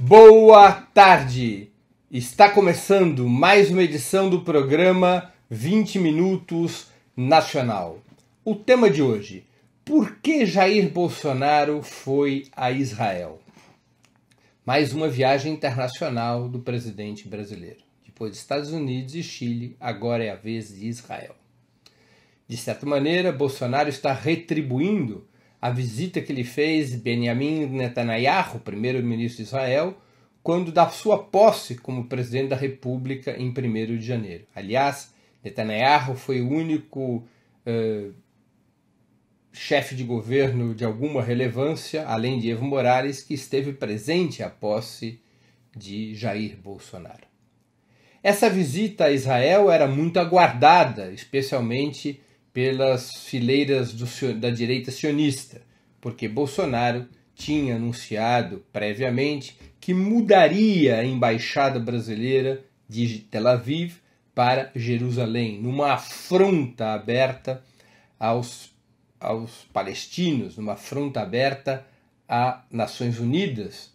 Boa tarde! Está começando mais uma edição do programa 20 Minutos Nacional. O tema de hoje, por que Jair Bolsonaro foi a Israel? Mais uma viagem internacional do presidente brasileiro. Depois dos Estados Unidos e Chile, agora é a vez de Israel. De certa maneira, Bolsonaro está retribuindo a visita que lhe fez Benjamin Netanyahu, primeiro-ministro de Israel, quando da sua posse como presidente da República em 1º de janeiro. Aliás, Netanyahu foi o único chefe de governo de alguma relevância, além de Evo Morales, que esteve presente à posse de Jair Bolsonaro. Essa visita a Israel era muito aguardada, especialmente pelas fileiras da direita sionista, porque Bolsonaro tinha anunciado previamente que mudaria a embaixada brasileira de Tel Aviv para Jerusalém, numa afronta aberta aos palestinos, numa afronta aberta a Nações Unidas,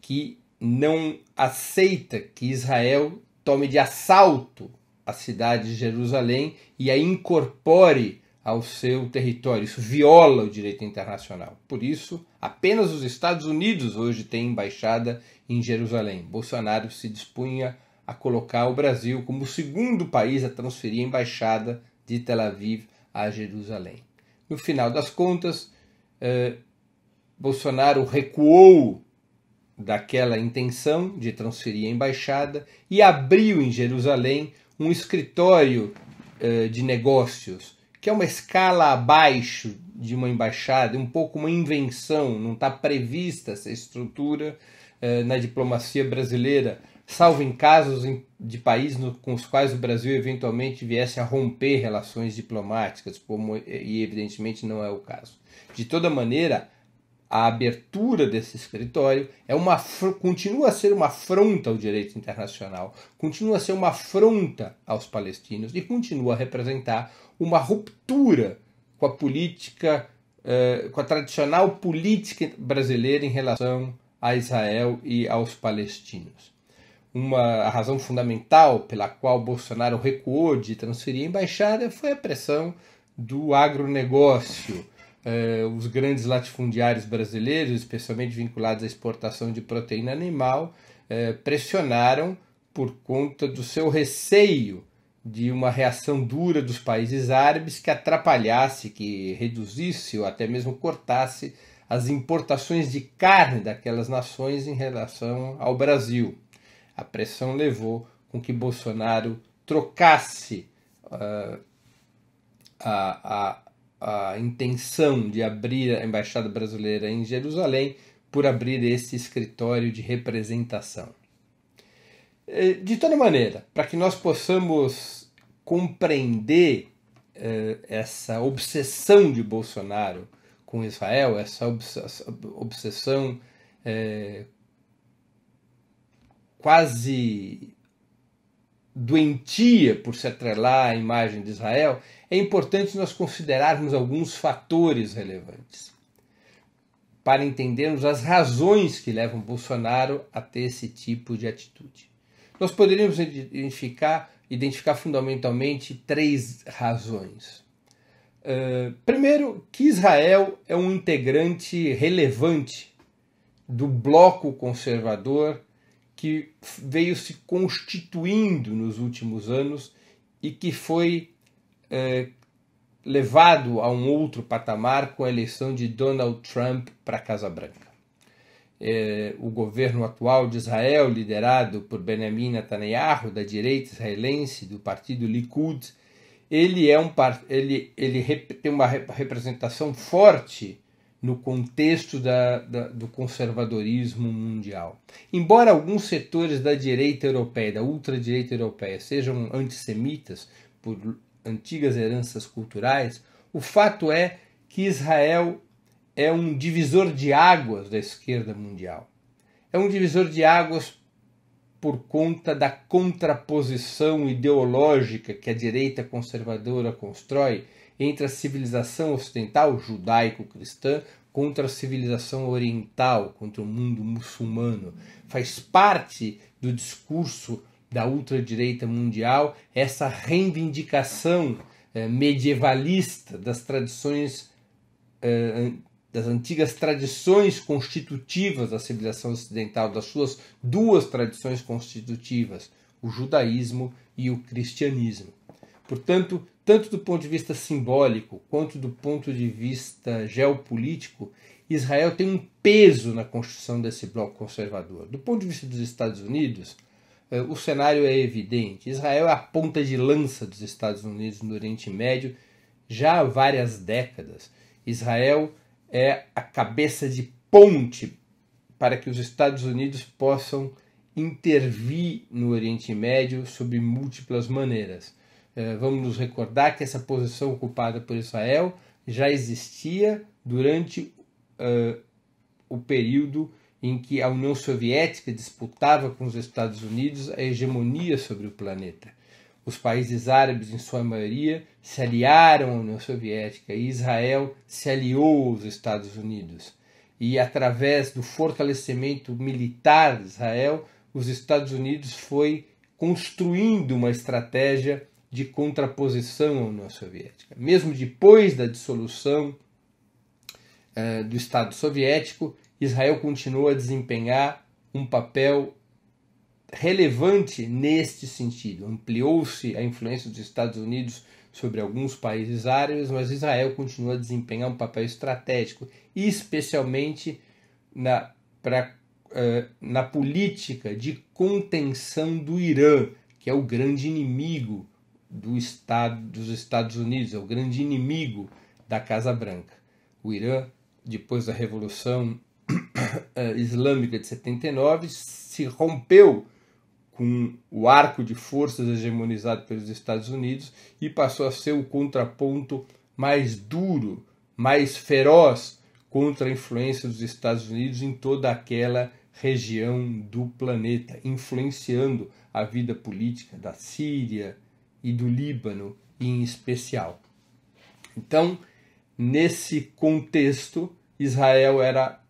que não aceita que Israel tome de assalto a cidade de Jerusalém e a incorpore ao seu território. Isso viola o direito internacional. Por isso, apenas os Estados Unidos hoje têm embaixada em Jerusalém. Bolsonaro se dispunha a colocar o Brasil como o segundo país a transferir a embaixada de Tel Aviv a Jerusalém. No final das contas, Bolsonaro recuou daquela intenção de transferir a embaixada e abriu em Jerusalém um escritório de negócios, que é uma escala abaixo de uma embaixada, um pouco uma invenção, não está prevista essa estrutura na diplomacia brasileira, salvo em casos de países com os quais o Brasil eventualmente viesse a romper relações diplomáticas, e evidentemente não é o caso. De toda maneira, a abertura desse escritório continua a ser uma afronta ao direito internacional, continua a ser uma afronta aos palestinos e continua a representar uma ruptura com a política, com a tradicional política brasileira em relação a Israel e aos palestinos. A razão fundamental pela qual Bolsonaro recuou de transferir a embaixada foi a pressão do agronegócio. Os grandes latifundiários brasileiros, especialmente vinculados à exportação de proteína animal, pressionaram por conta do seu receio de uma reação dura dos países árabes que atrapalhasse, que reduzisse ou até mesmo cortasse as importações de carne daquelas nações em relação ao Brasil. A pressão levou com que Bolsonaro trocasse a intenção de abrir a embaixada brasileira em Jerusalém por abrir esse escritório de representação. De toda maneira, para que nós possamos compreender essa obsessão de Bolsonaro com Israel, essa obsessão quase doentia por se atrelar à imagem de Israel, é importante nós considerarmos alguns fatores relevantes para entendermos as razões que levam Bolsonaro a ter esse tipo de atitude. Nós poderíamos identificar fundamentalmente três razões. Primeiro, que Israel é um integrante relevante do bloco conservador que veio se constituindo nos últimos anos e que foi levado a um outro patamar com a eleição de Donald Trump para a Casa Branca. O governo atual de Israel, liderado por Benjamin Netanyahu, da direita israelense, do partido Likud, ele tem uma representação forte no contexto do conservadorismo mundial. Embora alguns setores da direita europeia, da ultradireita europeia, sejam antissemitas por antigas heranças culturais, o fato é que Israel é um divisor de águas da esquerda mundial. É um divisor de águas por conta da contraposição ideológica que a direita conservadora constrói entre a civilização ocidental judaico-cristã contra a civilização oriental, contra o mundo muçulmano. Faz parte do discurso da ultradireita mundial essa reivindicação medievalista das tradições, das antigas tradições constitutivas da civilização ocidental, das suas duas tradições constitutivas, o judaísmo e o cristianismo. Portanto, tanto do ponto de vista simbólico quanto do ponto de vista geopolítico, Israel tem um peso na construção desse bloco conservador. Do ponto de vista dos Estados Unidos, o cenário é evidente. Israel é a ponta de lança dos Estados Unidos no Oriente Médio já há várias décadas. Israel é a cabeça de ponte para que os Estados Unidos possam intervir no Oriente Médio sob múltiplas maneiras. Vamos nos recordar que essa posição ocupada por Israel já existia durante o período em que a União Soviética disputava com os Estados Unidos a hegemonia sobre o planeta. Os países árabes, em sua maioria, se aliaram à União Soviética e Israel se aliou aos Estados Unidos. E, através do fortalecimento militar de Israel, os Estados Unidos foi construindo uma estratégia de contraposição à União Soviética. Mesmo depois da dissolução do Estado Soviético, Israel continuou a desempenhar um papel relevante neste sentido. Ampliou-se a influência dos Estados Unidos sobre alguns países árabes, mas Israel continua a desempenhar um papel estratégico, especialmente na política de contenção do Irã, que é o grande inimigo dos Estados Unidos, é o grande inimigo da Casa Branca. O Irã, depois da Revolução Islâmica de 79, se rompeu com o arco de forças hegemonizado pelos Estados Unidos e passou a ser o contraponto mais duro, mais feroz contra a influência dos Estados Unidos em toda aquela região do planeta, influenciando a vida política da Síria e do Líbano em especial. Então, nesse contexto, Israel era,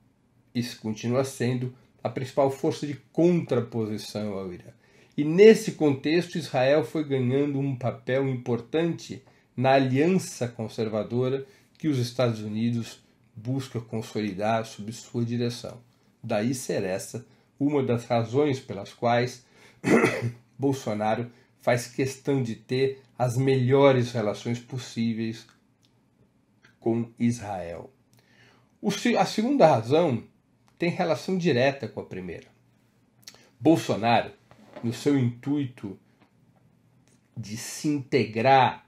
e continua sendo, a principal força de contraposição ao Irã. E nesse contexto, Israel foi ganhando um papel importante na aliança conservadora que os Estados Unidos busca consolidar sob sua direção. Daí ser essa uma das razões pelas quais Bolsonaro faz questão de ter as melhores relações possíveis com Israel. A segunda razão tem relação direta com a primeira. Bolsonaro, no seu intuito de se integrar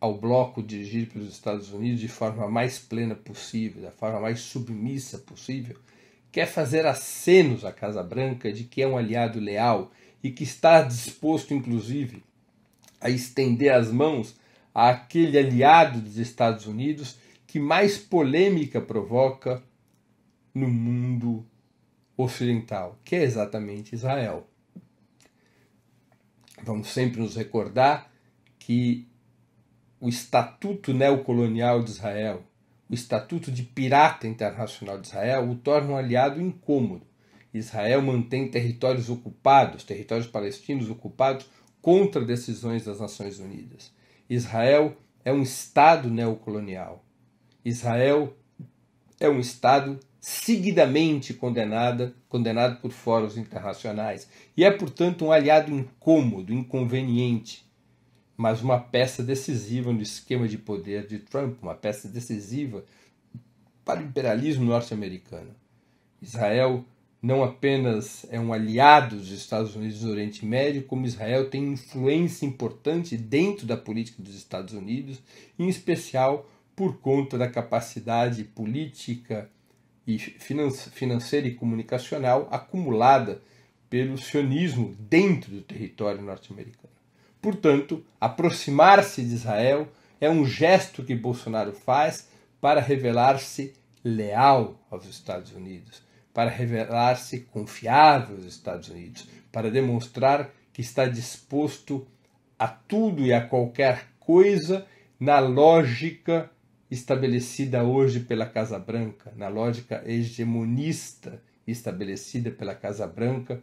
ao bloco dirigido pelos Estados Unidos de forma mais plena possível, da forma mais submissa possível, quer fazer acenos à Casa Branca de que é um aliado leal e que está disposto, inclusive, a estender as mãos àquele aliado dos Estados Unidos que mais polêmica provoca no mundo ocidental, que é exatamente Israel. Vamos sempre nos recordar que o estatuto neocolonial de Israel, o estatuto de pirata internacional de Israel, o torna um aliado incômodo. Israel mantém territórios ocupados, territórios palestinos ocupados, contra decisões das Nações Unidas. Israel é um Estado neocolonial. Israel é um Estado seguidamente condenado por fóruns internacionais e é, portanto, um aliado incômodo, inconveniente, mas uma peça decisiva no esquema de poder de Trump, uma peça decisiva para o imperialismo norte-americano. Israel não apenas é um aliado dos Estados Unidos no Oriente Médio, como Israel tem influência importante dentro da política dos Estados Unidos, em especial por conta da capacidade política e financeira e comunicacional acumulada pelo sionismo dentro do território norte-americano. Portanto, aproximar-se de Israel é um gesto que Bolsonaro faz para revelar-se leal aos Estados Unidos, para revelar-se confiável aos Estados Unidos, para demonstrar que está disposto a tudo e a qualquer coisa na lógica estabelecida hoje pela Casa Branca, na lógica hegemonista estabelecida pela Casa Branca,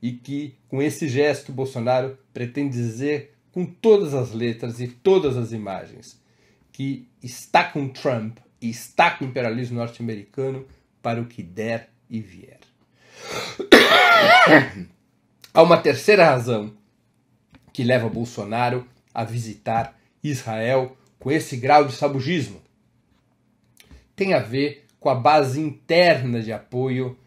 e que, com esse gesto, Bolsonaro pretende dizer com todas as letras e todas as imagens que está com Trump e está com o imperialismo norte-americano para o que der e vier. Há uma terceira razão que leva Bolsonaro a visitar Israel com esse grau de sabugismo. Tem a ver com a base interna de apoio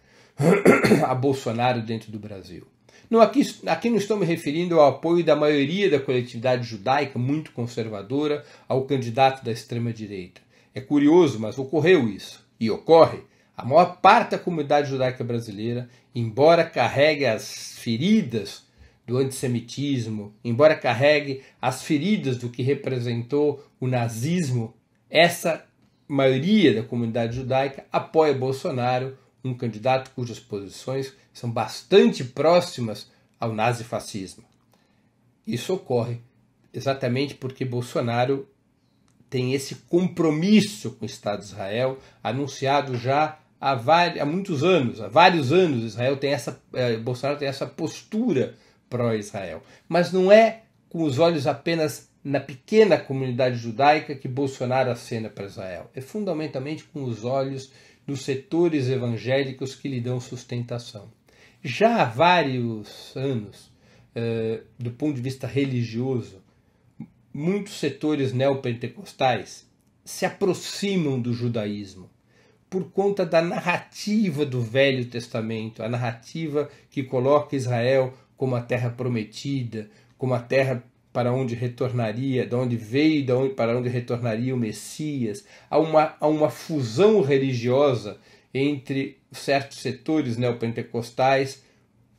a Bolsonaro dentro do Brasil. Não, aqui não estou me referindo ao apoio da maioria da coletividade judaica, muito conservadora, ao candidato da extrema-direita. É curioso, mas ocorreu isso, e ocorre. A maior parte da comunidade judaica brasileira, embora carregue as feridas do antissemitismo, embora carregue as feridas do que representou o nazismo, essa maioria da comunidade judaica apoia Bolsonaro, um candidato cujas posições são bastante próximas ao nazifascismo. Isso ocorre exatamente porque Bolsonaro tem esse compromisso com o Estado de Israel, anunciado já há vários anos. Bolsonaro tem essa postura pró-Israel. Mas não é com os olhos apenas na pequena comunidade judaica que Bolsonaro acena para Israel. É fundamentalmente com os olhos dos setores evangélicos que lhe dão sustentação. Já há vários anos, do ponto de vista religioso, muitos setores neopentecostais se aproximam do judaísmo por conta da narrativa do Velho Testamento, a narrativa que coloca Israel como a terra prometida, como a terra para onde retornaria, de onde veio, para onde retornaria o Messias. Há uma fusão religiosa entre certos setores neopentecostais,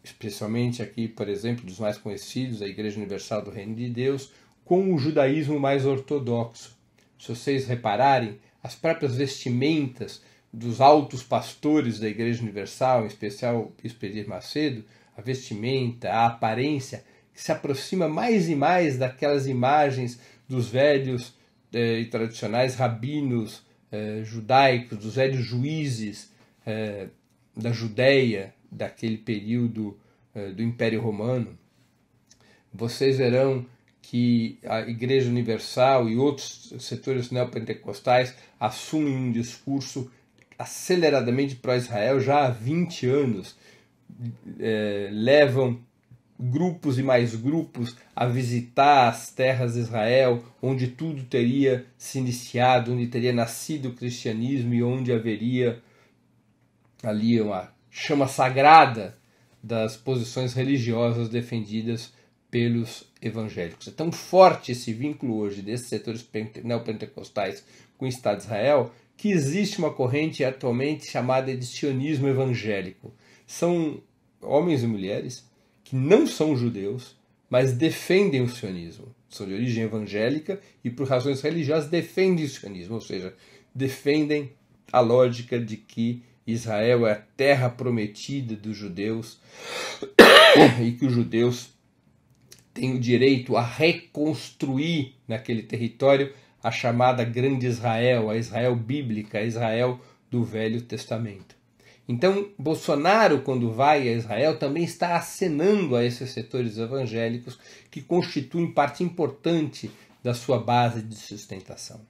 especialmente aqui, por exemplo, dos mais conhecidos, a Igreja Universal do Reino de Deus, com o judaísmo mais ortodoxo. Se vocês repararem, as próprias vestimentas dos altos pastores da Igreja Universal, em especial o Bispo Edir Macedo, a vestimenta, a aparência, que se aproxima mais e mais daquelas imagens dos velhos e tradicionais rabinos judaicos, dos velhos juízes da Judéia, daquele período do Império Romano. Vocês verão que a Igreja Universal e outros setores neopentecostais assumem um discurso aceleradamente pró-Israel já há 20 anos, levam grupos e mais grupos a visitar as terras de Israel, onde tudo teria se iniciado, onde teria nascido o cristianismo e onde haveria ali uma chama sagrada das posições religiosas defendidas pelos evangélicos. É tão forte esse vínculo hoje desses setores neopentecostais com o Estado de Israel que existe uma corrente atualmente chamada de sionismo evangélico. São homens e mulheres que não são judeus, mas defendem o sionismo. São de origem evangélica e, por razões religiosas, defendem o sionismo, ou seja, defendem a lógica de que Israel é a terra prometida dos judeus e que os judeus têm o direito a reconstruir naquele território a chamada Grande Israel, a Israel bíblica, a Israel do Velho Testamento. Então, Bolsonaro, quando vai a Israel, também está acenando a esses setores evangélicos que constituem parte importante da sua base de sustentação.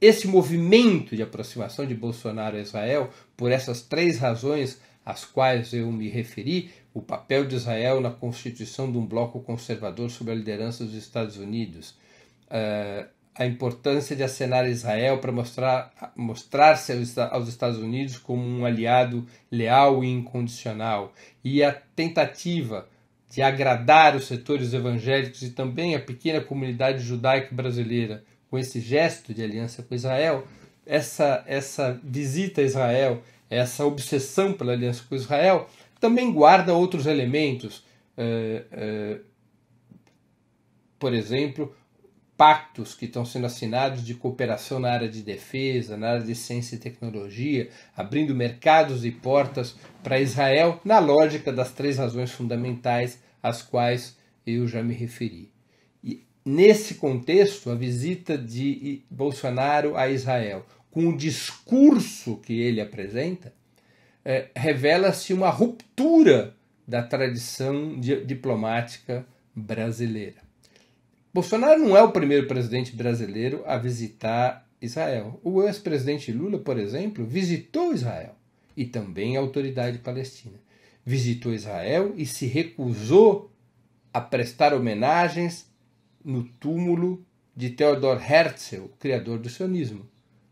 Esse movimento de aproximação de Bolsonaro a Israel, por essas três razões às quais eu me referi, o papel de Israel na constituição de um bloco conservador sob a liderança dos Estados Unidos, a importância de acenar Israel para mostrar-se aos Estados Unidos como um aliado leal e incondicional, e a tentativa de agradar os setores evangélicos e também a pequena comunidade judaica brasileira com esse gesto de aliança com Israel, essa visita a Israel, essa obsessão pela aliança com Israel, também guarda outros elementos, por exemplo, pactos que estão sendo assinados de cooperação na área de defesa, na área de ciência e tecnologia, abrindo mercados e portas para Israel, na lógica das três razões fundamentais às quais eu já me referi. E nesse contexto, a visita de Bolsonaro a Israel, com o discurso que ele apresenta, revela-se uma ruptura da tradição diplomática brasileira. Bolsonaro não é o primeiro presidente brasileiro a visitar Israel. O ex-presidente Lula, por exemplo, visitou Israel e também a autoridade palestina. Visitou Israel e se recusou a prestar homenagens no túmulo de Theodor Herzl, criador do sionismo.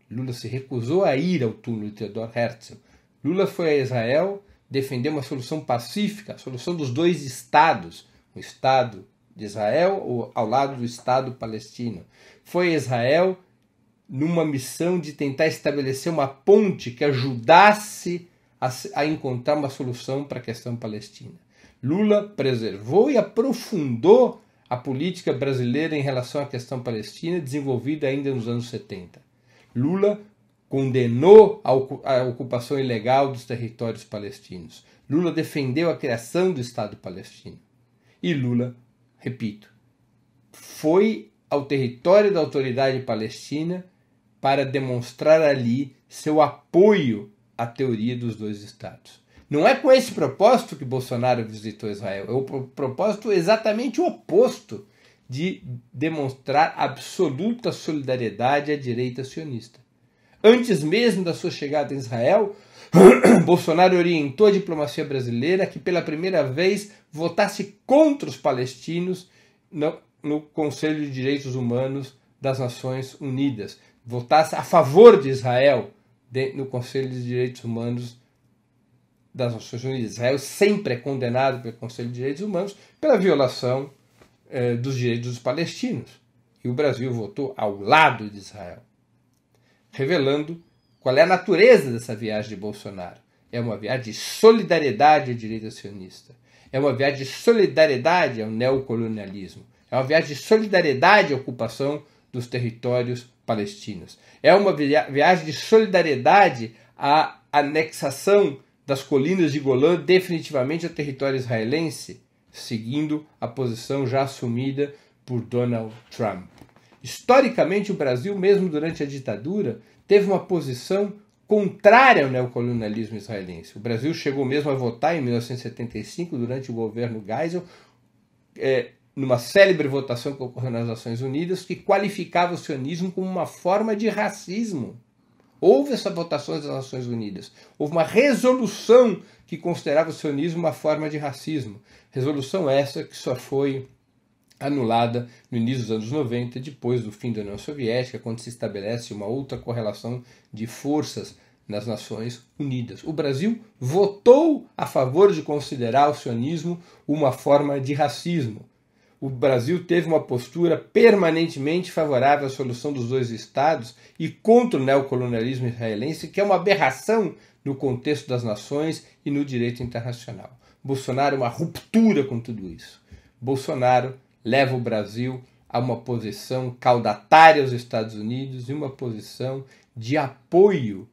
Lula se recusou a ir ao túmulo de Theodor Herzl. Lula foi a Israel defender uma solução pacífica, a solução dos dois estados, o Estado de Israel ao lado do Estado palestino. Foi a Israel numa missão de tentar estabelecer uma ponte que ajudasse a encontrar uma solução para a questão palestina. Lula preservou e aprofundou a política brasileira em relação à questão palestina, desenvolvida ainda nos anos 70. Lula condenou a ocupação ilegal dos territórios palestinos. Lula defendeu a criação do Estado palestino. E Lula, repito, foi ao território da autoridade palestina para demonstrar ali seu apoio à teoria dos dois Estados. Não é com esse propósito que Bolsonaro visitou Israel, é o propósito exatamente o oposto, de demonstrar absoluta solidariedade à direita sionista. Antes mesmo da sua chegada em Israel, Bolsonaro orientou a diplomacia brasileira que pela primeira vez votasse contra os palestinos no Conselho de Direitos Humanos das Nações Unidas, votasse a favor de Israel no Conselho de Direitos Humanos das Nações Unidas. Israel sempre é condenado pelo Conselho de Direitos Humanos pela violação dos direitos dos palestinos. E o Brasil votou ao lado de Israel, revelando qual é a natureza dessa viagem de Bolsonaro. É uma viagem de solidariedade à direita sionista. É uma viagem de solidariedade ao neocolonialismo. É uma viagem de solidariedade à ocupação dos territórios palestinos. É uma viagem de solidariedade à anexação das colinas de Golã definitivamente ao território israelense, seguindo a posição já assumida por Donald Trump. Historicamente, o Brasil, mesmo durante a ditadura, teve uma posição contrária ao neocolonialismo israelense. O Brasil chegou mesmo a votar em 1975, durante o governo Geisel, numa célebre votação que ocorreu nas Nações Unidas, que qualificava o sionismo como uma forma de racismo. Houve essa votação das Nações Unidas. Houve uma resolução que considerava o sionismo uma forma de racismo. Resolução essa que só foi anulada no início dos anos 90, depois do fim da União Soviética, quando se estabelece uma outra correlação de forças nas Nações Unidas. O Brasil votou a favor de considerar o sionismo uma forma de racismo. O Brasil teve uma postura permanentemente favorável à solução dos dois estados e contra o neocolonialismo israelense, que é uma aberração no contexto das nações e no direito internacional. Bolsonaro é uma ruptura com tudo isso. Bolsonaro leva o Brasil a uma posição caudatária aos Estados Unidos e uma posição de apoio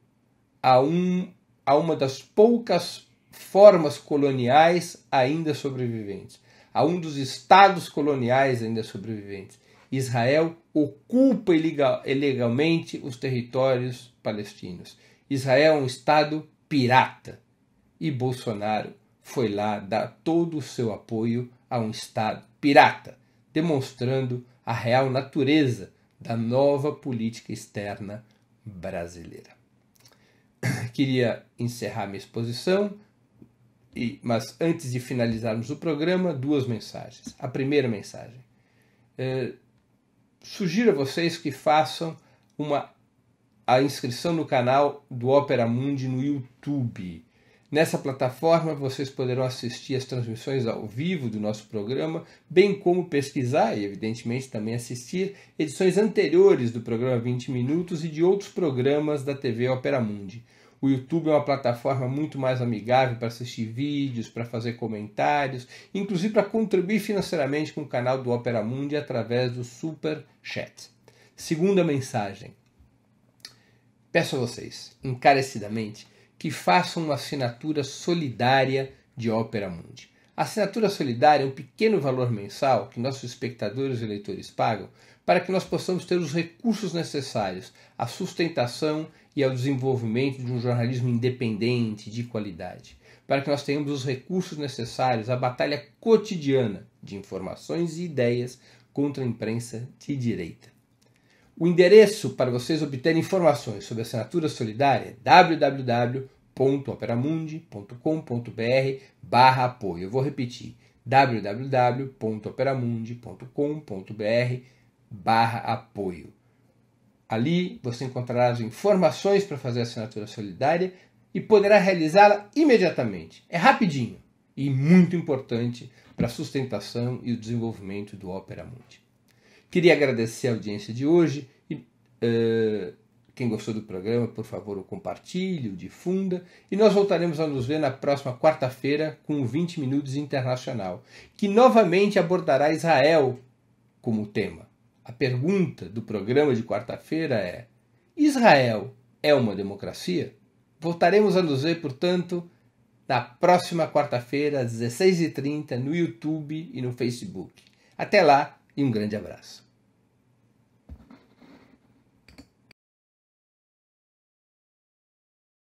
a uma das poucas formas coloniais ainda sobreviventes, a um dos estados coloniais ainda sobreviventes. Israel ocupa ilegalmente os territórios palestinos. Israel é um estado pirata. E Bolsonaro foi lá dar todo o seu apoio a um estado pirata, demonstrando a real natureza da nova política externa brasileira. Queria encerrar minha exposição, mas antes de finalizarmos o programa, duas mensagens. A primeira mensagem. Sugiro a vocês que façam a inscrição no canal do Opera Mundi no YouTube. Nessa plataforma vocês poderão assistir as transmissões ao vivo do nosso programa, bem como pesquisar e, evidentemente, também assistir edições anteriores do programa 20 Minutos e de outros programas da TV Opera Mundi. O YouTube é uma plataforma muito mais amigável para assistir vídeos, para fazer comentários, inclusive para contribuir financeiramente com o canal do Opera Mundi através do Super Chat. Segunda mensagem. Peço a vocês, encarecidamente, que façam uma assinatura solidária de Opera Mundi. A assinatura solidária é um pequeno valor mensal que nossos espectadores e leitores pagam para que nós possamos ter os recursos necessários à sustentação e ao desenvolvimento de um jornalismo independente, de qualidade, para que nós tenhamos os recursos necessários à batalha cotidiana de informações e ideias contra a imprensa de direita. O endereço para vocês obterem informações sobre a assinatura solidária é www.operamundi.com.br/apoio. Eu vou repetir, www.operamundi.com.br/apoio. Ali você encontrará as informações para fazer a assinatura solidária e poderá realizá-la imediatamente. É rapidinho e muito importante para a sustentação e o desenvolvimento do Opera Mundi. Queria agradecer a audiência de hoje e quem gostou do programa, por favor, o compartilhe, o difunda. E nós voltaremos a nos ver na próxima quarta-feira com o 20 Minutos Internacional, que novamente abordará Israel como tema. A pergunta do programa de quarta-feira é: Israel é uma democracia? Voltaremos a nos ver, portanto, na próxima quarta-feira, às 16h30, no YouTube e no Facebook. Até lá e um grande abraço.